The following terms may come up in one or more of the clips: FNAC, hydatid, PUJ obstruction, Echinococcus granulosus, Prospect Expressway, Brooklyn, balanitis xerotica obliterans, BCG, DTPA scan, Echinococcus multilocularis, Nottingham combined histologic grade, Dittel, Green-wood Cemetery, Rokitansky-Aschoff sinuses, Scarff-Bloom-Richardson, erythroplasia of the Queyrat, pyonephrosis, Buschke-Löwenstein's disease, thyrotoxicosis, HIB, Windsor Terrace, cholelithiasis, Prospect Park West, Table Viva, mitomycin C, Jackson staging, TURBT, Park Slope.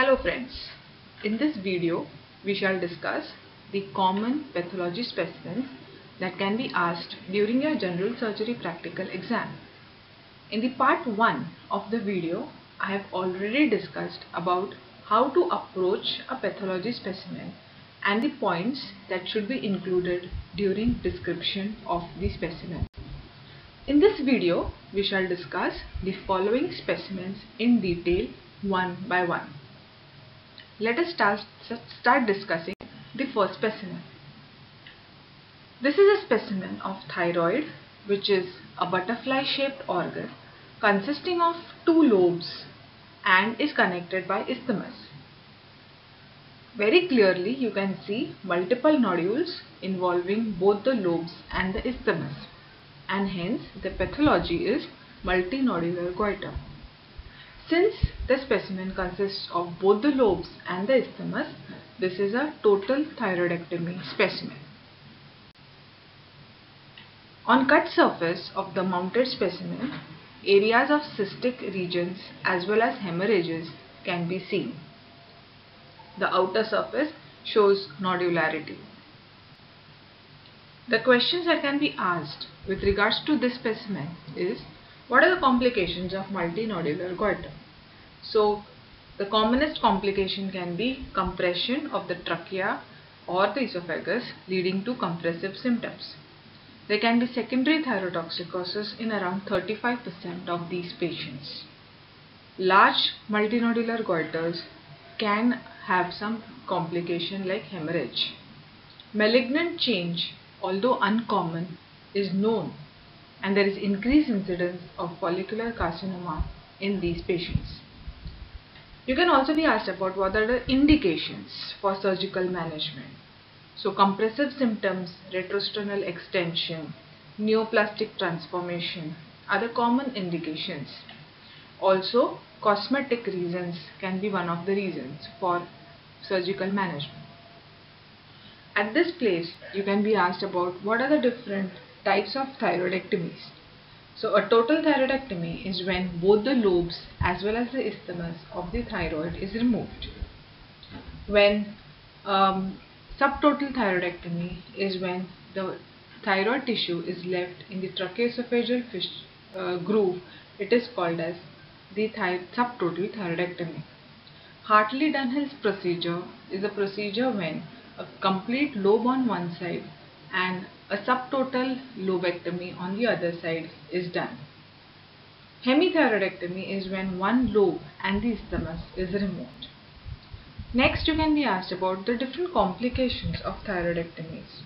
Hello friends, in this video we shall discuss the common pathology specimens that can be asked during your general surgery practical exam. In the part 1 of the video, I have already discussed about how to approach a pathology specimen and the points that should be included during description of the specimen. In this video, we shall discuss the following specimens in detail one by one. Let us start discussing the first specimen. This is a specimen of thyroid, which is a butterfly shaped organ consisting of two lobes and is connected by isthmus. Very clearly you can see multiple nodules involving both the lobes and the isthmus, and hence the pathology is multinodular goiter. Since the specimen consists of both the lobes and the isthmus, this is a total thyroidectomy specimen. On cut surface of the mounted specimen, areas of cystic regions as well as hemorrhages can be seen. The outer surface shows nodularity. The questions that can be asked with regards to this specimen is, what are the complications of multinodular goiter? So the commonest complication can be compression of the trachea or the esophagus, leading to compressive symptoms. There can be secondary thyrotoxicosis in around 35% of these patients. Large multinodular goiters can have some complication like hemorrhage. Malignant change, although uncommon, is known, and there is increased incidence of follicular carcinoma in these patients. You can also be asked about what are the indications for surgical management. So compressive symptoms, retrosternal extension, neoplastic transformation are the common indications. Also, cosmetic reasons can be one of the reasons for surgical management. At this place, you can be asked about what are the different types of thyroidectomies. So a total thyroidectomy is when both the lobes as well as the isthmus of the thyroid is removed. When subtotal thyroidectomy is when the thyroid tissue is left in the tracheoesophageal groove. It is called as the subtotal thyroidectomy. Hartley-Dunhill's procedure is a procedure when a complete lobe on one side and a subtotal lobectomy on the other side is done. Hemithyroidectomy is when one lobe and the isthmus is removed. Next, you can be asked about the different complications of thyroidectomies.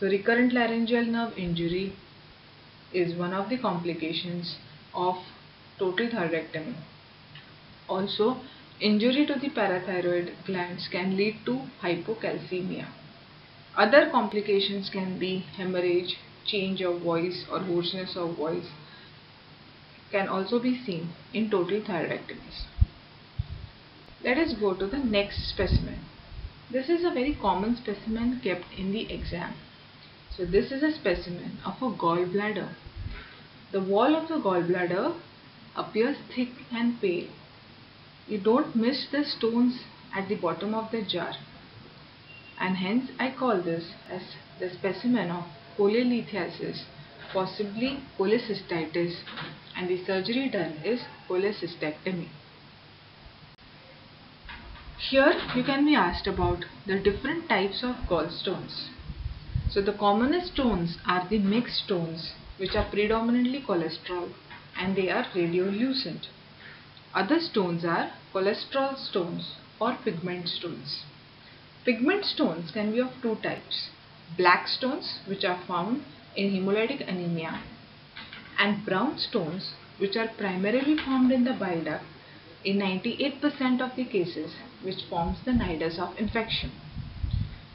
So recurrent laryngeal nerve injury is one of the complications of total thyroidectomy. Also, injury to the parathyroid glands can lead to hypocalcemia. Other complications can be hemorrhage, change of voice or hoarseness of voice can also be seen in total thyroidectomies. Let us go to the next specimen. This is a very common specimen kept in the exam. So this is a specimen of a gallbladder. The wall of the gallbladder appears thick and pale. You don't miss the stones at the bottom of the jar, and hence I call this as the specimen of cholelithiasis, possibly cholecystitis, and the surgery done is cholecystectomy. Here you can be asked about the different types of gallstones. So the commonest stones are the mixed stones, which are predominantly cholesterol, and they are radiolucent. Other stones are cholesterol stones or pigment stones. Pigment stones can be of two types: black stones, which are found in hemolytic anemia, and brown stones, which are primarily formed in the bile duct in 98% of the cases, which forms the nidus of infection.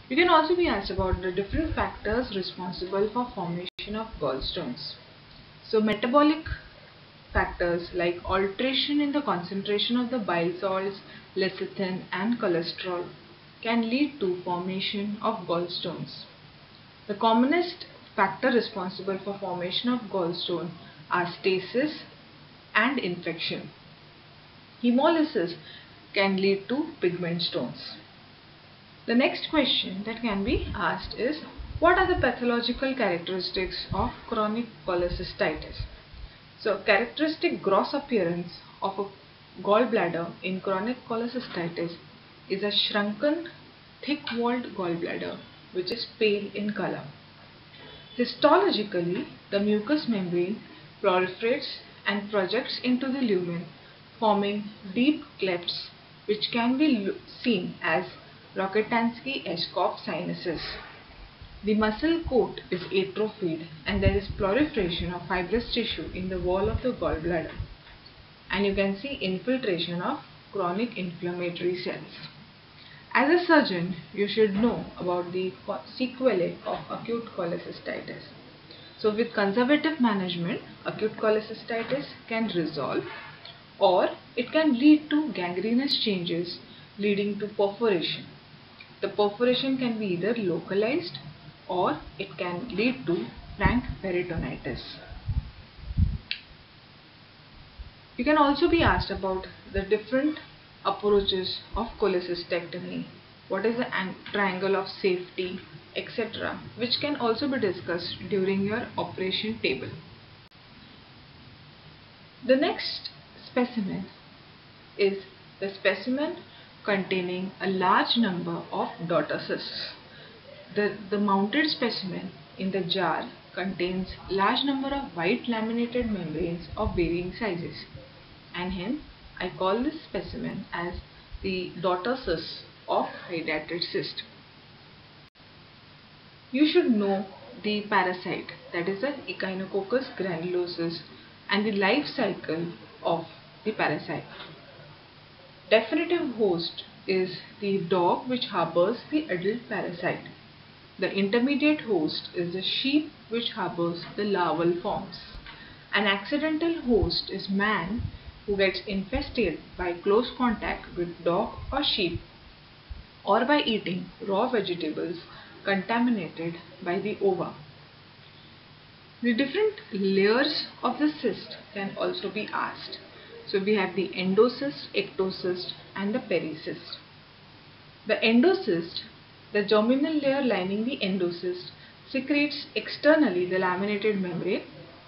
You can also be asked about the different factors responsible for formation of gallstones. So metabolic factors like alteration in the concentration of the bile salts, lecithin and cholesterol can lead to formation of gallstones. The commonest factor responsible for formation of gallstone are stasis and infection. Hemolysis can lead to pigment stones. The next question that can be asked is, what are the pathological characteristics of chronic cholecystitis? So, characteristic gross appearance of a gallbladder in chronic cholecystitis is a shrunken, thick-walled gallbladder which is pale in color. Histologically, the mucous membrane proliferates and projects into the lumen, forming deep clefts which can be seen as Rokitansky-Aschoff sinuses. The muscle coat is atrophied and there is proliferation of fibrous tissue in the wall of the gallbladder, and you can see infiltration of chronic inflammatory cells. As a surgeon, you should know about the sequelae of acute cholecystitis. So with conservative management, acute cholecystitis can resolve, or it can lead to gangrenous changes leading to perforation. The perforation can be either localized or it can lead to frank peritonitis. You can also be asked about the different approaches of cholecystectomy, what is the triangle of safety, etc., which can also be discussed during your operation table. The next specimen is the specimen containing a large number of daughter cysts. The mounted specimen in the jar contains large number of white laminated membranes of varying sizes, and hence I call this specimen as the daughter cysts of hydatid cyst. You should know the parasite, that is the Echinococcus granulosus, and the life cycle of the parasite. Definitive host is the dog which harbors the adult parasite. The intermediate host is the sheep which harbors the larval forms. An accidental host is man who gets infested by close contact with dog or sheep, or by eating raw vegetables contaminated by the ova. The different layers of the cyst can also be asked. So we have the endocyst, ectocyst and the pericyst. The endocyst, the germinal layer lining the endocyst, secretes externally the laminated membrane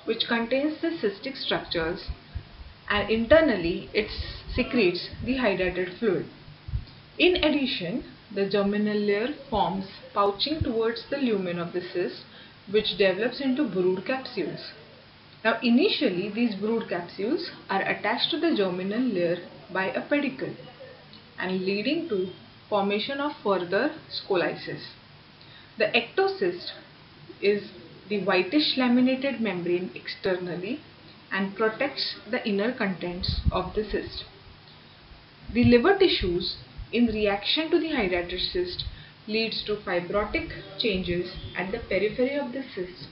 which contains the cystic structures, and internally it secretes the hydatid fluid. In addition, the germinal layer forms pouching towards the lumen of the cyst which develops into brood capsules. Now initially these brood capsules are attached to the germinal layer by a pedicle and leading to formation of further scolysis. The ectocyst is the whitish laminated membrane externally and protects the inner contents of the cyst. The liver tissues in reaction to the hydatid cyst leads to fibrotic changes at the periphery of the cyst,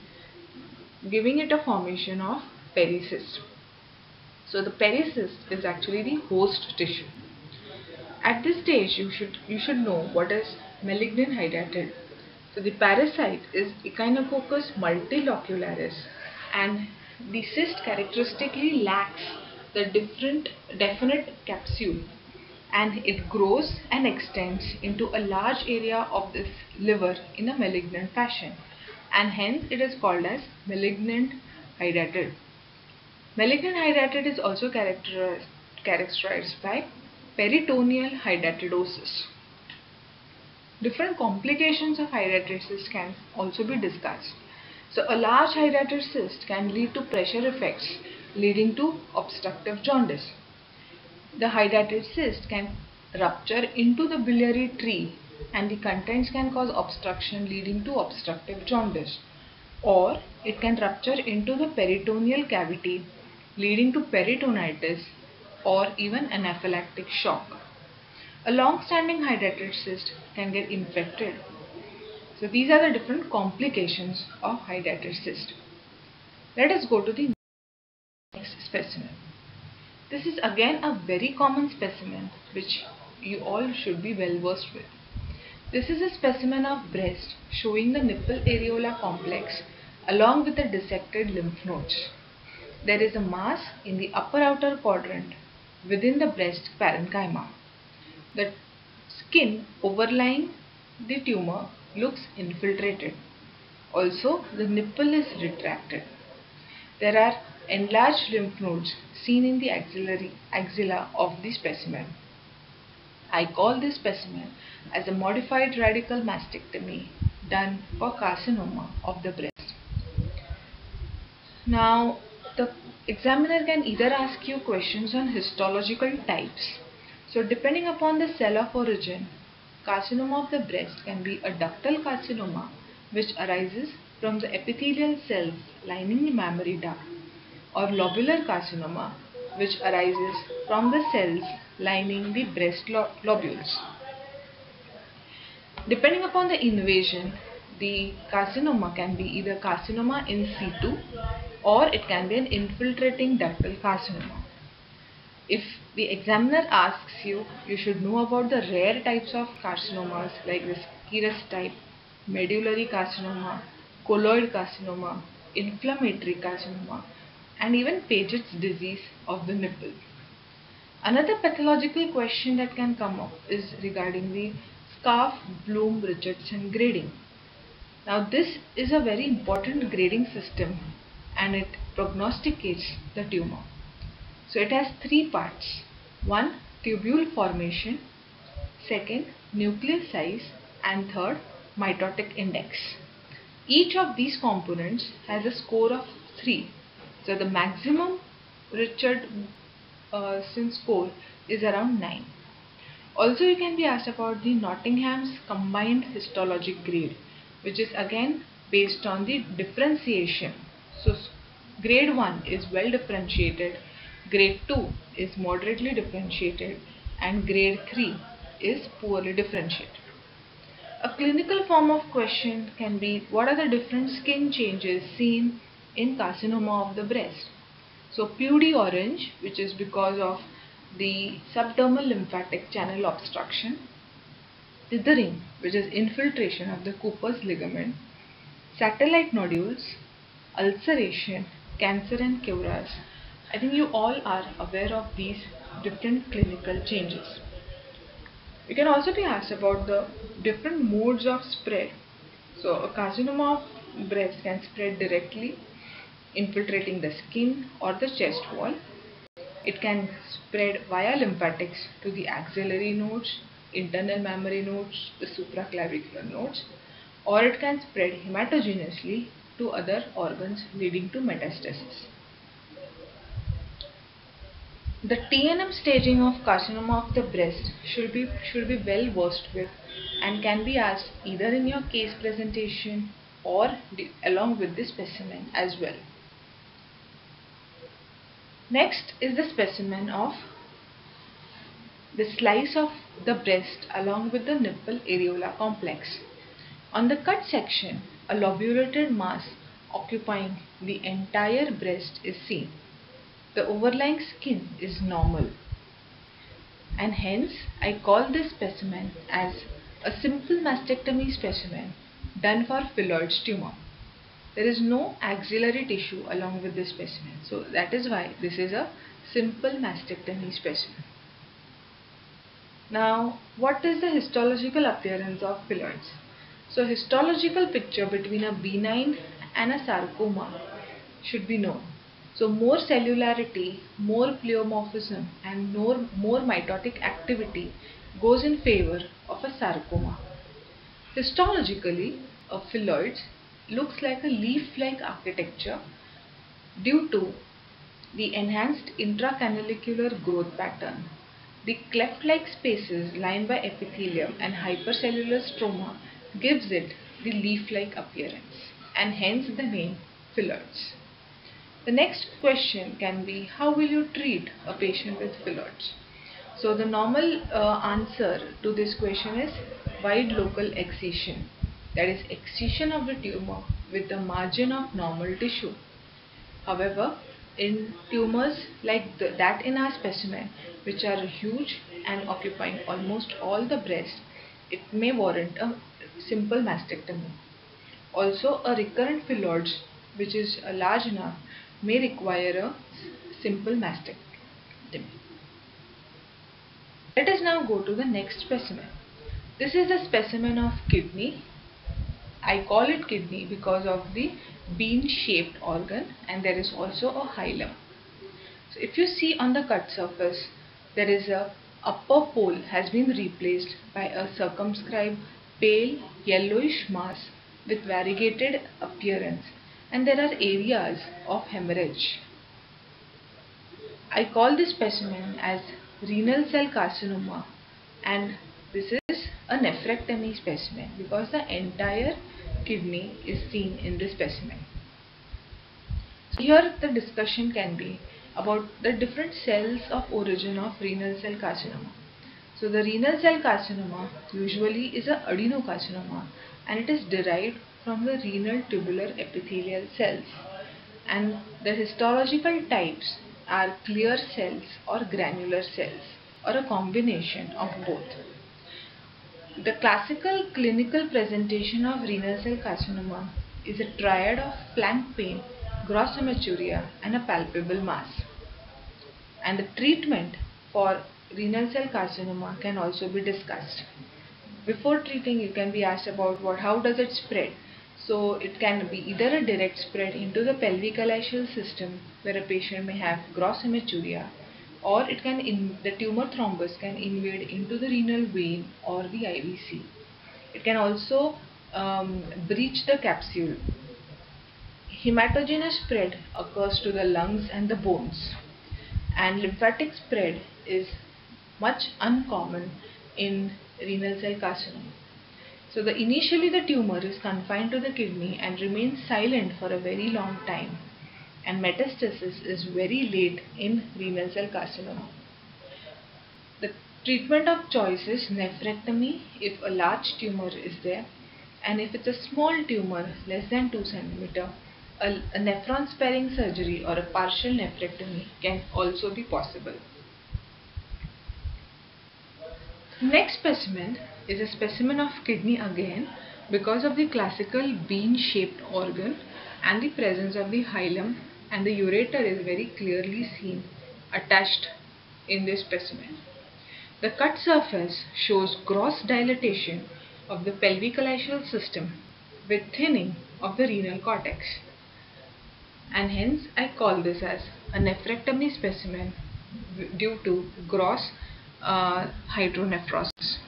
giving it a formation of pericyst. So the pericyst is actually the host tissue. At this stage you should know what is malignant hydatid. So the parasite is Echinococcus multilocularis, and the cyst characteristically lacks the definite capsule, and it grows and extends into a large area of this liver in a malignant fashion, and hence it is called as malignant hydatid. Malignant hydatid is also characterized by peritoneal hydatidosis. Different complications of hydatid cyst can also be discussed. So a large hydatid cyst can lead to pressure effects leading to obstructive jaundice. The hydatid cyst can rupture into the biliary tree, and the contents can cause obstruction leading to obstructive jaundice, or it can rupture into the peritoneal cavity leading to peritonitis or even anaphylactic shock. A long-standing hydatid cyst can get infected. So these are the different complications of hydatid cyst. Let us go to the next specimen. This is again a very common specimen which you all should be well versed with. This is a specimen of breast showing the nipple areola complex along with the dissected lymph nodes. There is a mass in the upper outer quadrant within the breast parenchyma. the skin overlying the tumor looks infiltrated. Also, the nipple is retracted. There are enlarged lymph nodes seen in the axilla of the specimen. I call this specimen as a modified radical mastectomy done for carcinoma of the breast. Now, the examiner can either ask you questions on histological types. So, depending upon the cell of origin, carcinoma of the breast can be a ductal carcinoma which arises from the epithelial cells lining the mammary duct, or lobular carcinoma which arises from the cells lining the breast lobules. Depending upon the invasion, the carcinoma can be either carcinoma in situ or it can be an infiltrating ductal carcinoma. If the examiner asks you, you should know about the rare types of carcinomas like Buschke-Löwenstein's type, medullary carcinoma, colloid carcinoma, inflammatory carcinoma, and even Paget's disease of the nipple. Another pathological question that can come up is regarding the Scarff-Bloom-Richardson grading. Now, this is a very important grading system and it prognosticates the tumor. So, it has three parts. One, tubule formation. Second, nucleus size. And third, mitotic index. Each of these components has a score of 3. So, the maximum Richardson score is around 9. Also, you can be asked about the Nottingham's combined histologic grade, which is again based on the differentiation. So, grade 1 is well differentiated, grade 2 is moderately differentiated, and grade 3 is poorly differentiated. A clinical form of question can be, what are the different skin changes seen in carcinoma of the breast? So, PUJ orange, which is because of the subdermal lymphatic channel obstruction, tithering, which is infiltration of the Cooper's ligament, satellite nodules, ulceration, cancer, and cuirass. I think you all are aware of these different clinical changes. You can also be asked about the different modes of spread. So, a carcinoma of breast can spread directly, infiltrating the skin or the chest wall. It can spread via lymphatics to the axillary nodes, internal mammary nodes, the supraclavicular nodes, or it can spread hematogenously to other organs, leading to metastasis. The TNM staging of carcinoma of the breast should be well versed with and can be asked either in your case presentation or along with the specimen as well. Next is the specimen of the slice of the breast along with the nipple areola complex. On the cut section, a lobulated mass occupying the entire breast is seen. The overlying skin is normal, and hence I call this specimen as a simple mastectomy specimen done for phylloids tumor. There is no axillary tissue along with this specimen, so that is why this is a simple mastectomy specimen. Now, what is the histological appearance of phylloids? So, histological picture between a benign and a sarcoma should be known. So, more cellularity, more pleomorphism, and more mitotic activity goes in favor of a sarcoma. Histologically, a phylloid looks like a leaf-like architecture due to the enhanced intracanaliclar growth pattern. The cleft-like spaces lined by epithelium and hypercellular stroma gives it the leaf-like appearance, and hence the name phylloids. The next question can be, how will you treat a patient with phylloids? So, the normal answer to this question is wide local excision. That is excision of the tumor with the margin of normal tissue. However, in tumors like that in our specimen, which are huge and occupying almost all the breast, it may warrant a simple mastectomy. Also, a recurrent phylloid, which is large enough, may require a simple mastectomy. Let us now go to the next specimen. This is a specimen of kidney. I call it kidney because of the bean-shaped organ, and there is also a hilum. So if you see on the cut surface, there is a upper pole has been replaced by a circumscribed pale yellowish mass with variegated appearance, and there are areas of hemorrhage. I call this specimen as renal cell carcinoma, and this is a nephrectomy specimen because the entire kidney is seen in this specimen. So here the discussion can be about the different cells of origin of renal cell carcinoma. So the renal cell carcinoma usually is an adenocarcinoma, and it is derived from the renal tubular epithelial cells, and the histological types are clear cells or granular cells or a combination of both. The classical clinical presentation of renal cell carcinoma is a triad of flank pain, gross hematuria, and a palpable mass. And the treatment for renal cell carcinoma can also be discussed. Before treating, you can be asked about how does it spread. So it can be either a direct spread into the pelvic ileal system where a patient may have gross hematuria, or it can the tumor thrombus can invade into the renal vein or the IVC. It can also breach the capsule. Hematogenous spread occurs to the lungs and the bones, and lymphatic spread is much uncommon in renal cell carcinoma. So initially the tumor is confined to the kidney and remains silent for a very long time, and metastasis is very late in renal cell carcinoma. The treatment of choice is nephrectomy if a large tumor is there, and if it's a small tumor less than 2 cm, a nephron sparing surgery or a partial nephrectomy can also be possible. Next specimen is a specimen of kidney again because of the classical bean-shaped organ, and the presence of the hilum and the ureter is very clearly seen attached in this specimen. The cut surface shows gross dilatation of the pelvic ileal system with thinning of the renal cortex. And hence I call this as a nephrectomy specimen due to gross hydronephrosis.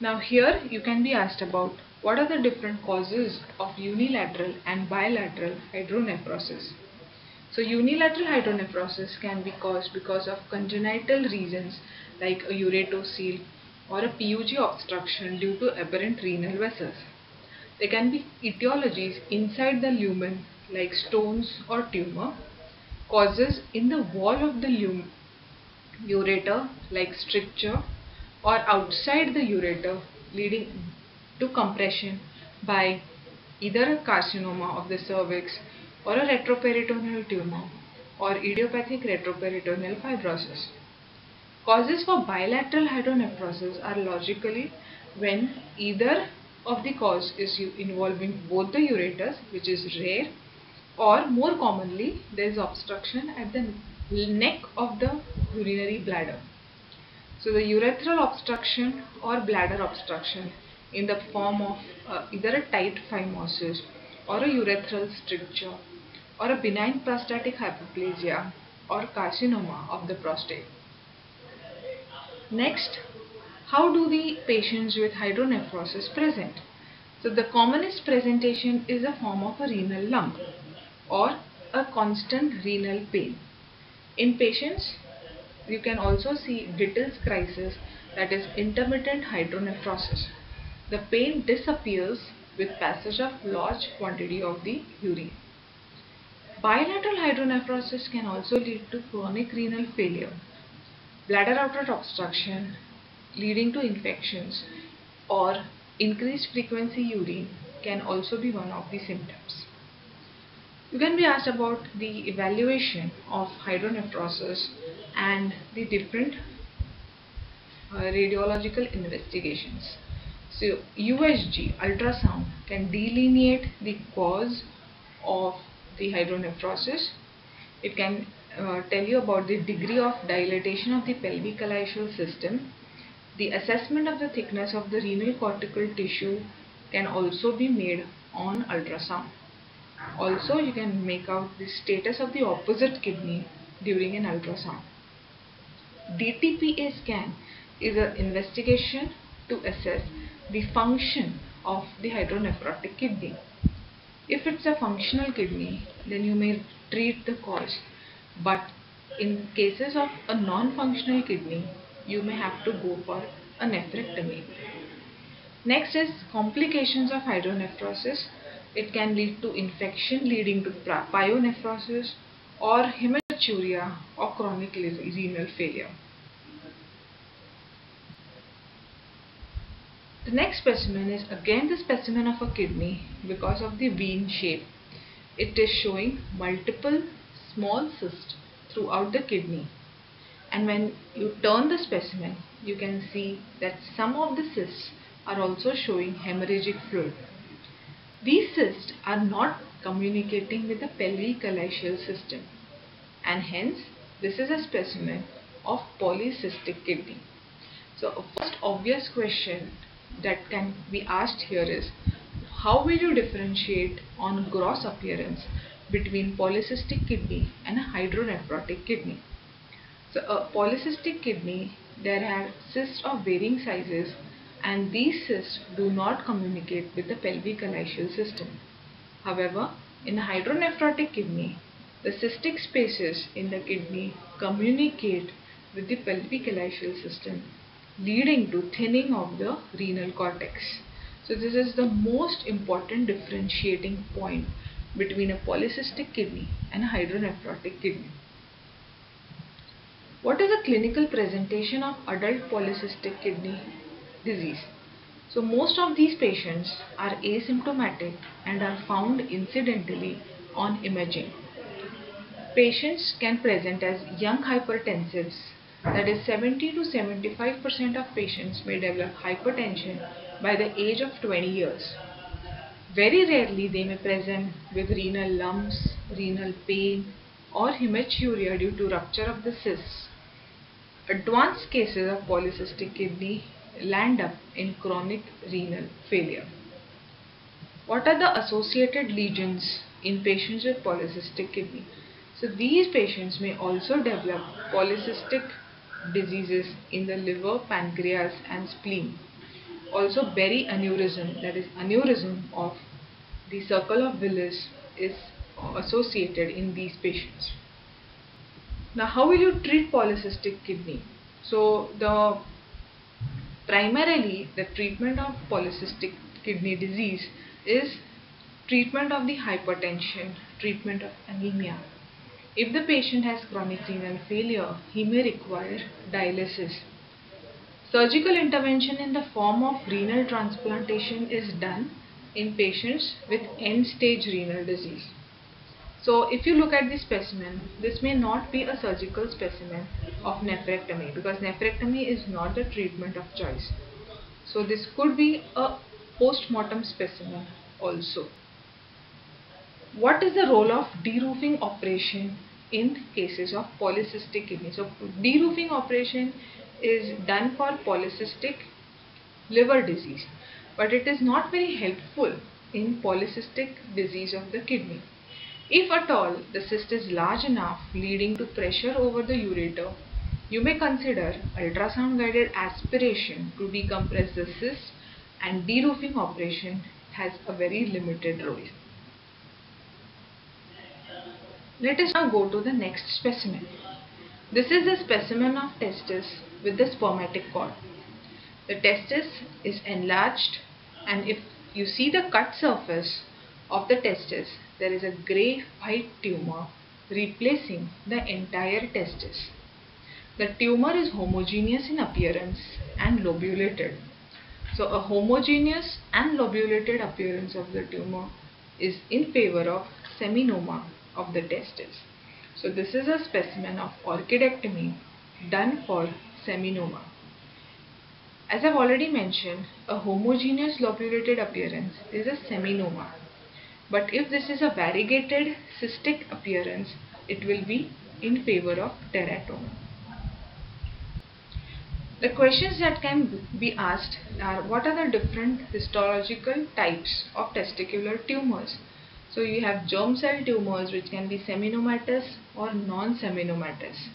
Now here you can be asked about what are the different causes of unilateral and bilateral hydronephrosis. So unilateral hydronephrosis can be caused because of congenital reasons like a uretocele or a PUJ obstruction due to aberrant renal vessels. There can be etiologies inside the lumen like stones or tumor, causes in the wall of the ureter like stricture, or outside the ureter leading to compression by either a carcinoma of the cervix or a retroperitoneal tumor or idiopathic retroperitoneal fibrosis. Causes for bilateral hydronephrosis are logically when either of the cause is involving both the ureters, which is rare, or more commonly there is obstruction at the neck of the urinary bladder. So the urethral obstruction or bladder obstruction in the form of either a tight phimosis or a urethral stricture or a benign prostatic hyperplasia or carcinoma of the prostate. Next, how do the patients with hydronephrosis present? So the commonest presentation is a form of a renal lump or a constant renal pain. In patients, you can also see Dittel's crisis, that is intermittent hydronephrosis. The pain disappears with passage of large quantity of the urine. Bilateral hydronephrosis can also lead to chronic renal failure, bladder outlet obstruction leading to infections, or increased frequency urine can also be one of the symptoms. You can be asked about the evaluation of hydronephrosis and the different radiological investigations. So USG ultrasound can delineate the cause of the hydronephrosis. It can tell you about the degree of dilatation of the pelvic ileal system. The assessment of the thickness of the renal cortical tissue can also be made on ultrasound. Also, you can make out the status of the opposite kidney during an ultrasound. DTPA scan is an investigation to assess the function of the hydronephrotic kidney. If it's a functional kidney, then you may treat the cause, but in cases of a non-functional kidney, you may have to go for a nephrectomy. Next is complications of hydronephrosis. It can lead to infection leading to pyonephrosis or hematuria or chronic renal failure. The next specimen is again the specimen of a kidney because of the vein shape. It is showing multiple small cysts throughout the kidney, and when you turn the specimen, you can see that some of the cysts are also showing hemorrhagic fluid. These cysts are not communicating with the pelvic ileal system, and hence this is a specimen of polycystic kidney. So a first obvious question that can be asked here is, how will you differentiate on gross appearance between polycystic kidney and a hydronephrotic kidney? So a polycystic kidney, there are cysts of varying sizes, and these cysts do not communicate with the pelvic ileal system. However, in a hydronephrotic kidney, the cystic spaces in the kidney communicate with the pelvic ileal system, leading to thinning of the renal cortex. So this is the most important differentiating point between a polycystic kidney and a hydronephrotic kidney. What is the clinical presentation of adult polycystic kidney disease? So most of these patients are asymptomatic and are found incidentally on imaging. Patients can present as young hypertensives, that is 70 to 75% of patients may develop hypertension by the age of 20 years. Very rarely they may present with renal lumps, renal pain or hematuria due to rupture of the cysts. Advanced cases of polycystic kidney land up in chronic renal failure. What are the associated lesions in patients with polycystic kidney? So these patients may also develop polycystic diseases in the liver, pancreas and spleen. Also barianeurysm, that is aneurysm of the circle of Willis, is associated in these patients. Now how will you treat polycystic kidney? So primarily the treatment of polycystic kidney disease is treatment of the hypertension, treatment of anemia. If the patient has chronic renal failure, he may require dialysis. Surgical intervention in the form of renal transplantation is done in patients with end-stage renal disease. So if you look at the specimen, this may not be a surgical specimen of nephrectomy because nephrectomy is not the treatment of choice. So this could be a post-mortem specimen also. What is the role of deroofing operation in cases of polycystic kidney? So deroofing operation is done for polycystic liver disease, but it is not very helpful in polycystic disease of the kidney. If at all the cyst is large enough leading to pressure over the ureter, you may consider ultrasound guided aspiration to decompress the cyst, and deroofing operation has a very limited role. Let us now go to the next specimen. This is a specimen of testis with the spermatic cord. The testis is enlarged, and if you see the cut surface of the testis, there is a grey white tumor replacing the entire testis. The tumor is homogeneous in appearance and lobulated. So a homogeneous and lobulated appearance of the tumor is in favor of seminoma of the testis. So this is a specimen of orchidectomy done for seminoma. As I've already mentioned, a homogeneous lobulated appearance is a seminoma, but if this is a variegated cystic appearance, it will be in favor of teratoma. The questions that can be asked are, what are the different histological types of testicular tumors? So you have germ cell tumors, which can be seminomatous or non-seminomatous.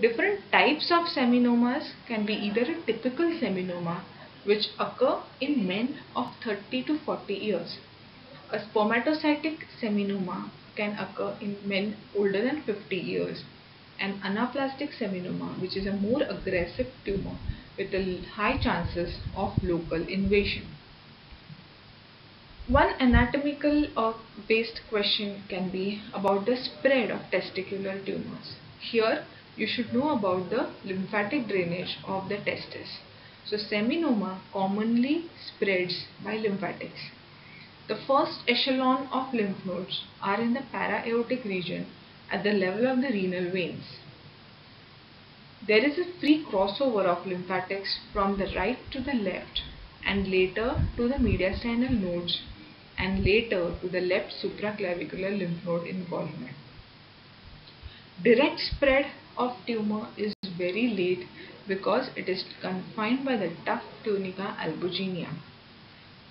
Different types of seminomas can be either a typical seminoma, which occur in men of 30 to 40 years. A spermatocytic seminoma can occur in men older than 50 years. An anaplastic seminoma, which is a more aggressive tumor with a high chances of local invasion. One anatomical or based question can be about the spread of testicular tumors. Here you should know about the lymphatic drainage of the testis. So seminoma commonly spreads by lymphatics. The first echelon of lymph nodes are in the para-aortic region at the level of the renal veins. There is a free crossover of lymphatics from the right to the left and later to the mediastinal nodes and later to the left supraclavicular lymph node involvement. Direct spread of tumor is very late because it is confined by the tough tunica albuginea.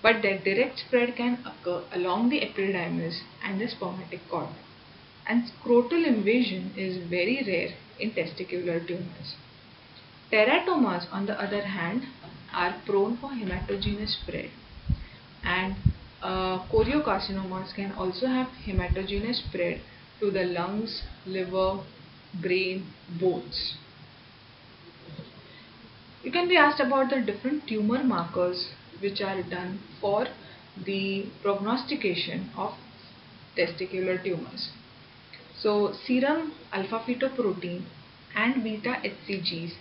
But the direct spread can occur along the epididymis and the spermatic cord. And scrotal invasion is very rare in testicular tumors. Teratomas, on the other hand, are prone for hematogenous spread. And choriocarcinomas can also have hematogenous spread to the lungs, liver, brain, bones. You can be asked about the different tumor markers which are done for the prognostication of testicular tumors. So serum alpha-fetoprotein and beta-HCGs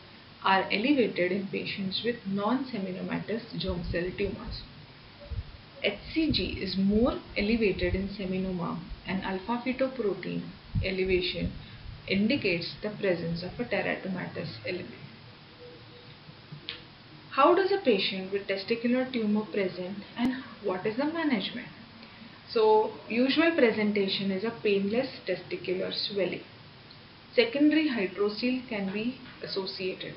are elevated in patients with non-seminomatous germ cell tumors. HCG is more elevated in seminoma, and alpha-fetoprotein elevation indicates the presence of a teratomatous element. How does a patient with testicular tumor present and what is the management? So, usual presentation is a painless testicular swelling. Secondary hydrocele can be associated.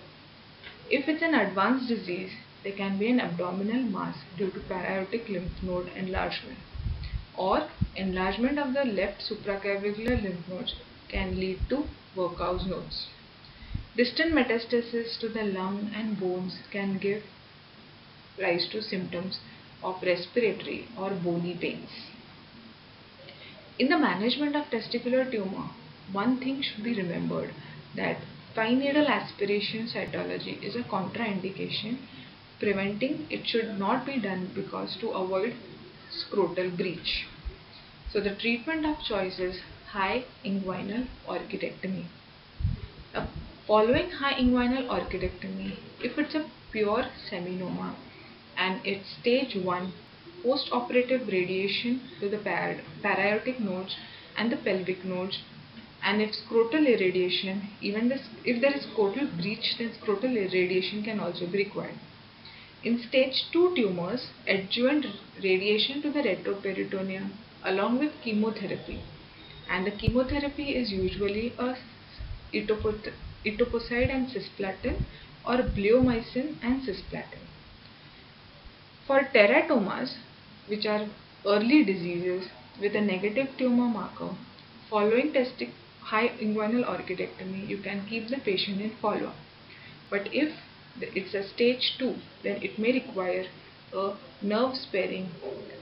If it's an advanced disease, there can be an abdominal mass due to para-aortic lymph node enlargement, or enlargement of the left supraclavicular lymph nodes can lead to Virchow's nodes. Distant metastasis to the lung and bones can give rise to symptoms of respiratory or bony pains. In the management of testicular tumor, one thing should be remembered, that fine-needle aspiration cytology is a contraindication. Preventing it should not be done because to avoid scrotal breach. So the treatment of choice is high inguinal orchidectomy. Following high inguinal orchidectomy, if it's a pure seminoma and it's stage 1, post-operative radiation to the para-aortic nodes and the pelvic nodes, and if scrotal irradiation, if there is scrotal breach, then scrotal irradiation can also be required. In stage 2 tumors, adjuvant radiation to the retroperitoneum along with chemotherapy, and the chemotherapy is usually a etoposide and cisplatin or bleomycin and cisplatin. For teratomas, which are early diseases with a negative tumor marker, following high inguinal orchidectomy, you can keep the patient in follow-up. But if it's a stage 2, then it may require a nerve-sparing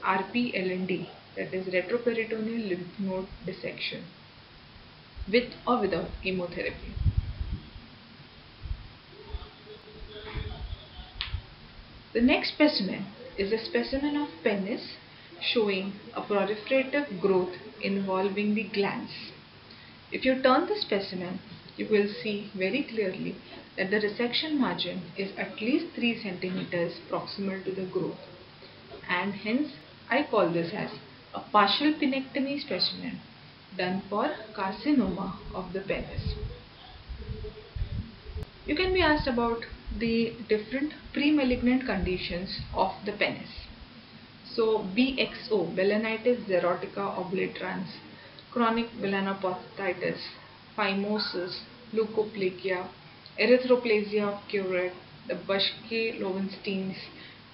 RP-LND, that is retroperitoneal lymph node dissection, with or without chemotherapy. The next specimen is a specimen of penis showing a proliferative growth involving the glands. If you turn the specimen, you will see very clearly that the resection margin is at least 3 centimeters proximal to the growth, and hence I call this as a partial penectomy specimen done for carcinoma of the penis. You can be asked about the different pre-malignant conditions of the penis. So BXO, balanitis xerotica obliterans, chronic balanoposthitis, phimosis, leukoplakia, erythroplasia of the Queyrat, the Buschke-Löwenstein's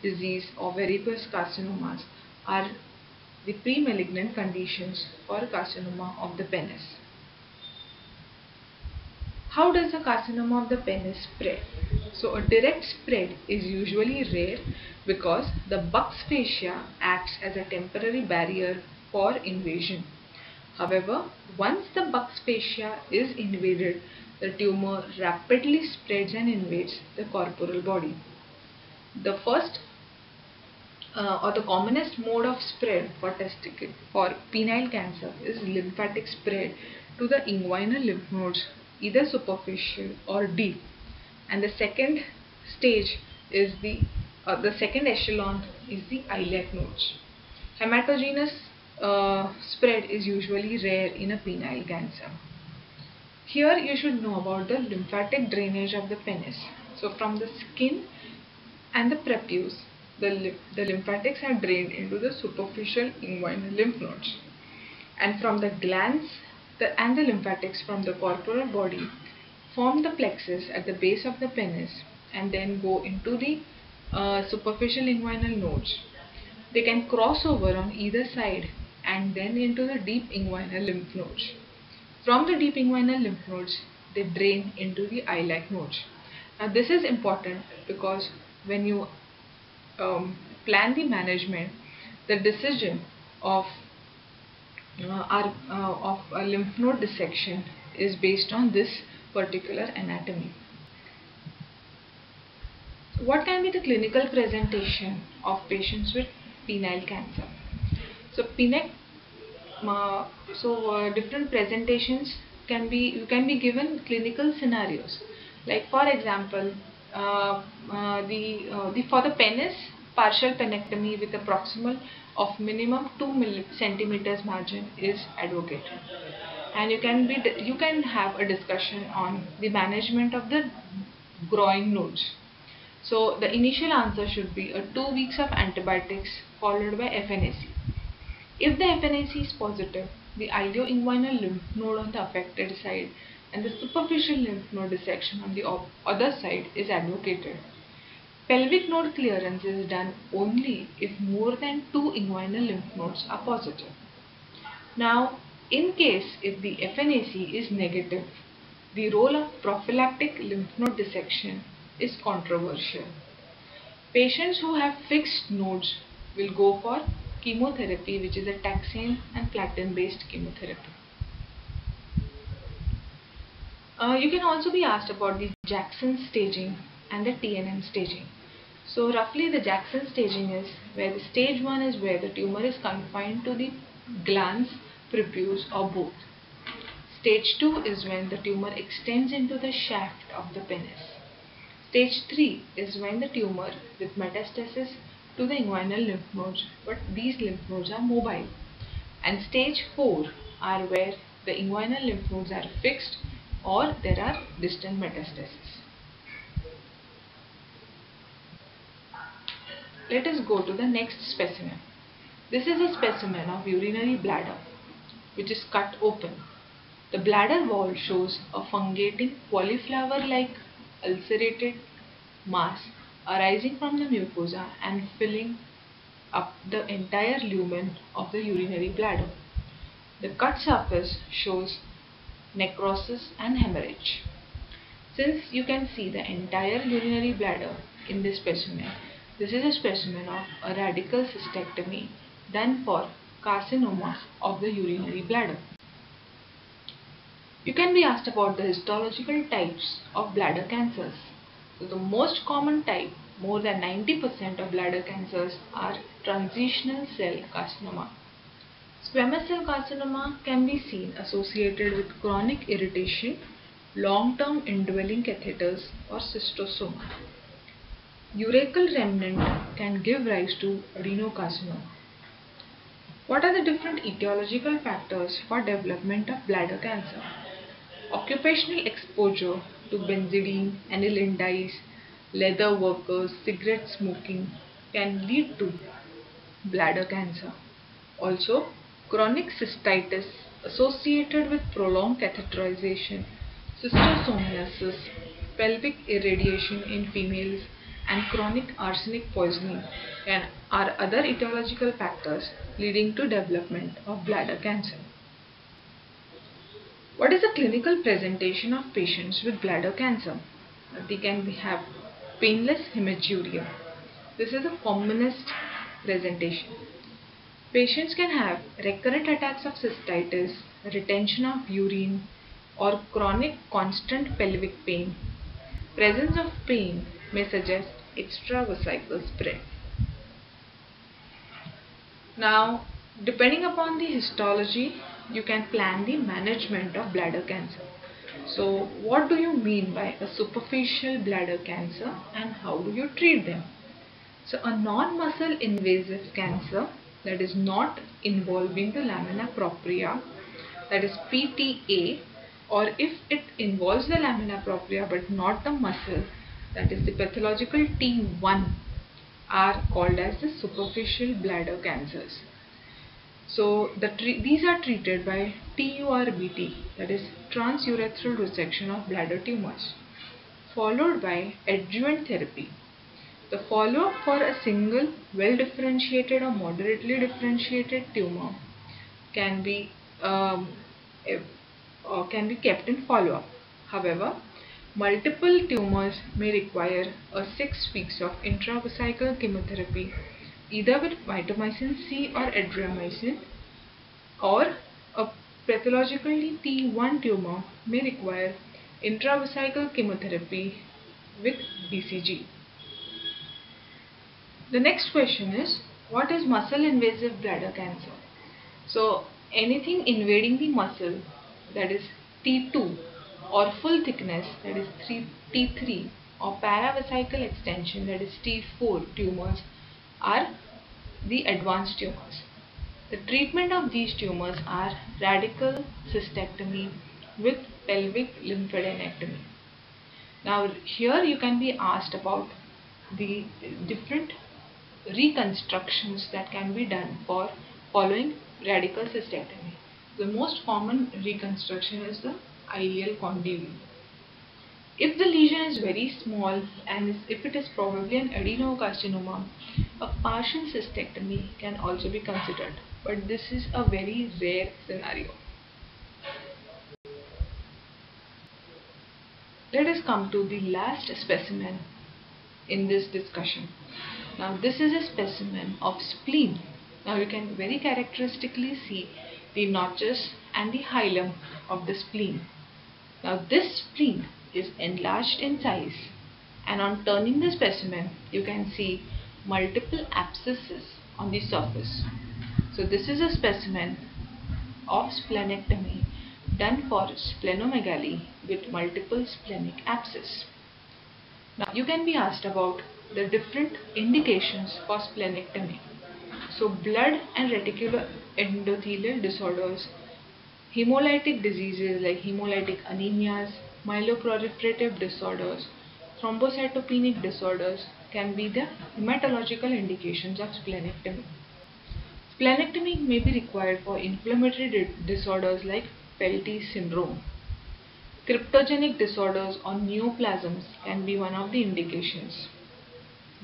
disease, or varicose carcinomas are the pre-malignant conditions for carcinoma of the penis. How does the carcinoma of the penis spread? So a direct spread is usually rare because the Buck's fascia acts as a temporary barrier for invasion. However, once the Buck's fascia is invaded, the tumor rapidly spreads and invades the corporal body. The first or the commonest mode of spread for testicular or penile cancer is lymphatic spread to the inguinal lymph nodes, either superficial or deep. And the second stage is the second echelon is the iliac nodes. Hematogenous spread is usually rare in a penile cancer. Here you should know about the lymphatic drainage of the penis. So from the skin and the prepuce, the lymphatics are drained into the superficial inguinal lymph nodes, and from the glands and the lymphatics from the corporal body form the plexus at the base of the penis and then go into the superficial inguinal nodes. They can cross over on either side and then into the deep inguinal lymph nodes. From the deep inguinal lymph nodes, they drain into the iliac nodes. Now this is important because when you plan the management, the decision of a lymph node dissection is based on this particular anatomy. So what can be the clinical presentation of patients with penile cancer? So different presentations can be given clinical scenarios, like for example for the penis, partial penectomy with a proximal of minimum 2 centimeters margin is advocated, and you can have a discussion on the management of the groin nodes. So the initial answer should be 2 weeks of antibiotics followed by FNAC. If the FNAC is positive, the ileo-inguinal lymph node on the affected side and the superficial lymph node dissection on the other side is advocated. Pelvic node clearance is done only if more than 2 inguinal lymph nodes are positive. Now, in case if the FNAC is negative, the role of prophylactic lymph node dissection is controversial. Patients who have fixed nodes will go for chemotherapy, which is a taxane and platinum-based chemotherapy. You can also be asked about the Jackson staging and the TNM staging. So roughly the Jackson staging is where the stage 1 is where the tumor is confined to the glands, prepuce or both. Stage 2 is when the tumor extends into the shaft of the penis. Stage 3 is when the tumor with metastasis to the inguinal lymph nodes, but these lymph nodes are mobile. And stage 4 are where the inguinal lymph nodes are fixed or there are distant metastases. Let us go to the next specimen. This is a specimen of urinary bladder which is cut open. The bladder wall shows a fungating cauliflower-like ulcerated mass arising from the mucosa and filling up the entire lumen of the urinary bladder. The cut surface shows necrosis and hemorrhage. Since you can see the entire urinary bladder in this specimen, this is a specimen of a radical cystectomy done for carcinoma of the urinary bladder. You can be asked about the histological types of bladder cancers. So the most common type, more than 90% of bladder cancers, are transitional cell carcinoma. Squamous cell carcinoma can be seen associated with chronic irritation, long-term indwelling catheters or cystosoma. Urachal remnant can give rise to adenocarcinoma. What are the different etiological factors for development of bladder cancer? Occupational exposure to benzidine, aniline dyes, leather workers, cigarette smoking can lead to bladder cancer. Also, chronic cystitis associated with prolonged catheterization, cystosomiasis, pelvic irradiation in females, and chronic arsenic poisoning and are other etiological factors leading to development of bladder cancer. What is the clinical presentation of patients with bladder cancer? They can have painless hematuria. This is the commonest presentation. Patients can have recurrent attacks of cystitis, retention of urine, or chronic constant pelvic pain. Presence of pain may suggest extravesical spread. Now, depending upon the histology, you can plan the management of bladder cancer. So, what do you mean by a superficial bladder cancer and how do you treat them? So, a non-muscle invasive cancer that is not involving the lamina propria, that is PTA, or if it involves the lamina propria but not the muscle, that is the pathological T1, are called as the superficial bladder cancers. So these are treated by TURBT, that is transurethral resection of bladder tumors, followed by adjuvant therapy. The follow-up for a single well-differentiated or moderately differentiated tumor can be kept in follow-up. However, multiple tumors may require 6 weeks of intravesical chemotherapy, either with mitomycin C or adriamycin, or a pathologically T1 tumor may require intravesical chemotherapy with BCG. The next question is, what is muscle invasive bladder cancer? So anything invading the muscle, that is T2, or full thickness, that is T3, or paravesical extension, that is T4 tumors are the advanced tumors. The treatment of these tumors are radical cystectomy with pelvic lymphadenectomy. Now here you can be asked about the different reconstructions that can be done for following radical cystectomy. The most common reconstruction is the Ileal conduit. If the lesion is very small and if it is probably an adenocarcinoma, a partial cystectomy can also be considered, but this is a very rare scenario. Let us come to the last specimen in this discussion. Now this is a specimen of spleen. Now you can very characteristically see the notches and the hilum of the spleen. Now this spleen is enlarged in size, and on turning the specimen you can see multiple abscesses on the surface. So this is a specimen of splenectomy done for splenomegaly with multiple splenic abscess. Now you can be asked about the different indications for splenectomy. So blood and reticular endothelial disorders, hemolytic diseases like hemolytic anemias, myeloproliferative disorders, thrombocytopenic disorders can be the hematological indications of splenectomy. Splenectomy may be required for inflammatory disorders like Felty's syndrome. Cryptogenic disorders or neoplasms can be one of the indications.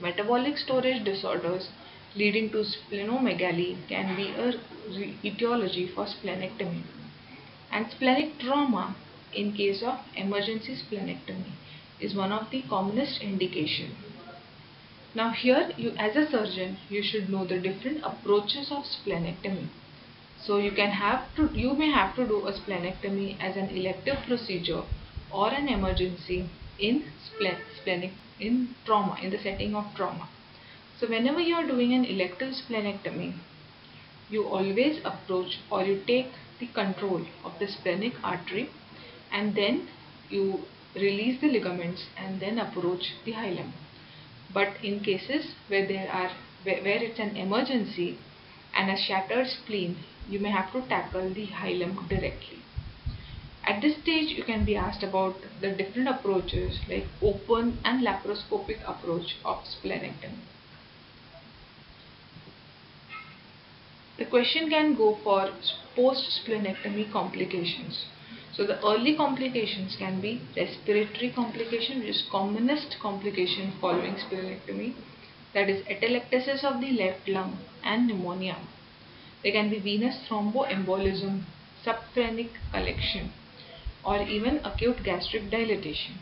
Metabolic storage disorders leading to splenomegaly can be a etiology for splenectomy, and splenic trauma in case of emergency splenectomy is one of the commonest indications. Now here you, as a surgeon, you should know the different approaches of splenectomy. So you may have to do a splenectomy as an elective procedure or an emergency in the setting of trauma. So whenever you are doing an elective splenectomy, you always approach or you take the control of the splenic artery, and then you release the ligaments and then approach the hilum. But in cases where it's an emergency and a shattered spleen, you may have to tackle the hilum directly. At this stage you can be asked about the different approaches like open and laparoscopic approach of splenectomy. The question can go for post-splenectomy complications. So the early complications can be respiratory complication, which is commonest complication following splenectomy, that is atelectasis of the left lung and pneumonia. There can be venous thromboembolism, subphrenic collection, or even acute gastric dilatation.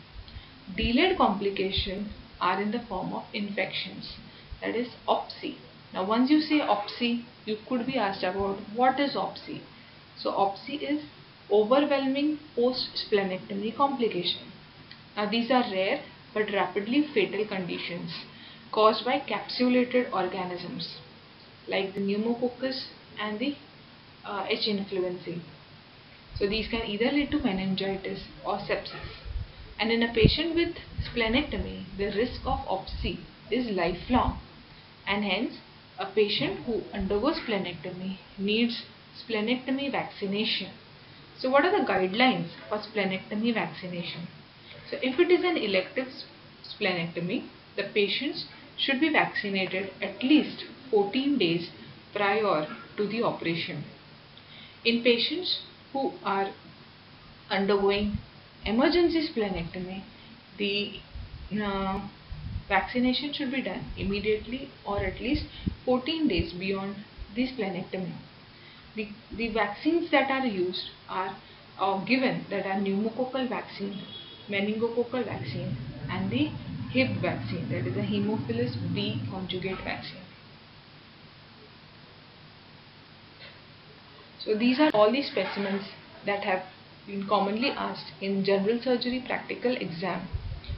Delayed complications are in the form of infections, that is OPSI. Now once you say OPSI, you could be asked about what is OPSI. So OPSI is overwhelming post-splenectomy complication. Now these are rare but rapidly fatal conditions caused by capsulated organisms like the pneumococcus and the H. influenzae. So these can either lead to meningitis or sepsis. And in a patient with splenectomy, the risk of OPSI is lifelong, and hence a patient who undergoes splenectomy needs splenectomy vaccination. So what are the guidelines for splenectomy vaccination? So if it is an elective splenectomy, the patients should be vaccinated at least 14 days prior to the operation. In patients who are undergoing emergency splenectomy, the vaccination should be done immediately or at least 14 days beyond the splenectomy. The vaccines that are used are given, that are pneumococcal vaccine, meningococcal vaccine, and the HIB vaccine, that is the Haemophilus B conjugate vaccine. So these are all the specimens that have been commonly asked in general surgery practical exam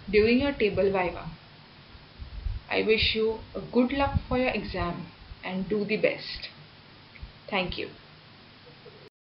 during your table viva. I wish you a good luck for your exam and do the best. Thank you.